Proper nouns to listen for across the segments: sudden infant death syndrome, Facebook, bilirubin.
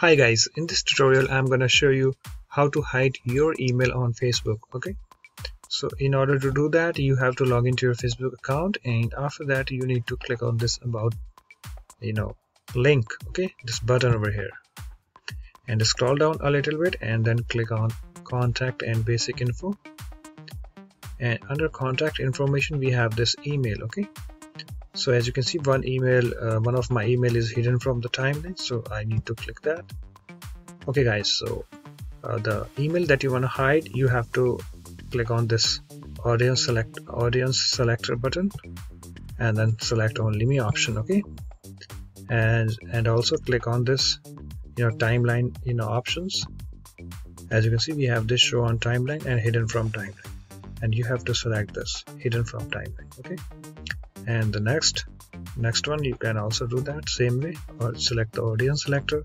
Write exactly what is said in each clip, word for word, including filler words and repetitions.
Hi guys, in this tutorial I'm gonna show you how to hide your email on Facebook. Okay, so in order to do that you have to log into your Facebook account, and after that you need to click on this about you know link, okay, this button over here, and scroll down a little bit and then click on contact and basic info, and under contact information we have this email. Okay, so as you can see, one email uh, one of my email is hidden from the timeline, so I need to click that. Okay guys, so uh, the email that you want to hide, you have to click on this audience select audience selector button and then select only me option. Okay, and and also click on this you know timeline you know options. As you can see, we have this show on timeline and hidden from timeline, and you have to select this hidden from timeline. Okay, and the next next one you can also do that same way, or select the audience selector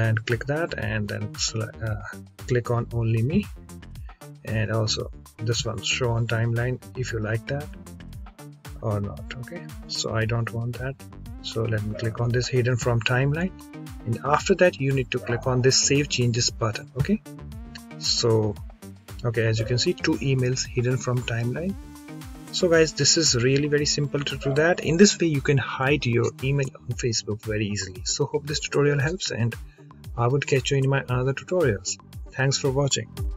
and click that, and then select, uh, click on only me, and also this one show on timeline if you like that or not. Okay, so I don't want that, so let me click on this hidden from timeline, and after that you need to click on this save changes button. Okay, so okay, as you can see, two emails hidden from timeline. So guys, this is really very simple to do that. In this way you can hide your email on Facebook very easily. So hope this tutorial helps, and I would catch you in my another tutorials. Thanks for watching.